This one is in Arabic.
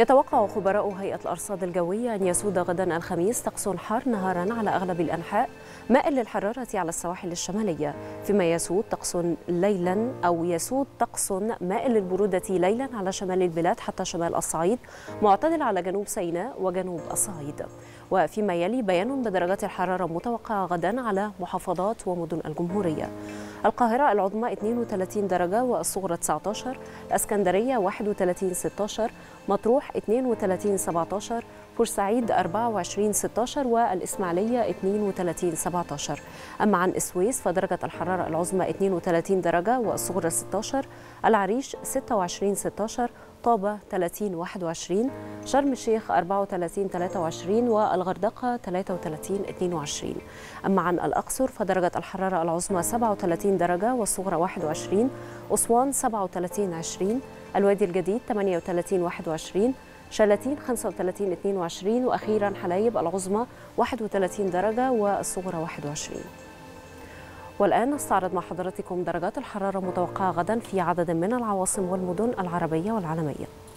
يتوقع خبراء هيئة الأرصاد الجوية أن يسود غدا الخميس طقس حار نهارا على أغلب الأنحاء، مائل للحرارة على السواحل الشمالية، فيما يسود طقس ليلا أو يسود طقس مائل للبرودة ليلا على شمال البلاد حتى شمال الصعيد، معتدل على جنوب سيناء وجنوب الصعيد. وفيما يلي بيان بدرجات الحرارة المتوقعة غدا على محافظات ومدن الجمهورية: القاهرة العظمى 32 درجة والصغرى 19، الإسكندرية 31 16، مطروح 32 17، بورسعيد 24 16، والإسماعيلية 32 17. أما عن السويس فدرجة الحرارة العظمى 32 درجة والصغرى 16، العريش 26 16، طابة 30 21، شرم الشيخ 34 23، والغردقة 33 22. أما عن الأقصر فدرجة الحرارة العظمى 37 درجة والصغرى 21، أسوان 37 20، الوادي الجديد 38 21، شلاتين 35 22، وأخيرا حلايب العظمى 31 درجة والصغرى 21. والآن نستعرض مع حضراتكم درجات الحرارة المتوقعة غدا في عدد من العواصم والمدن العربية والعالمية.